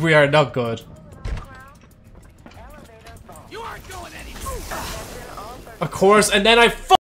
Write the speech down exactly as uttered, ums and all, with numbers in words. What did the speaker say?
We are not good. You aren't going anywhere. Of course, and then I.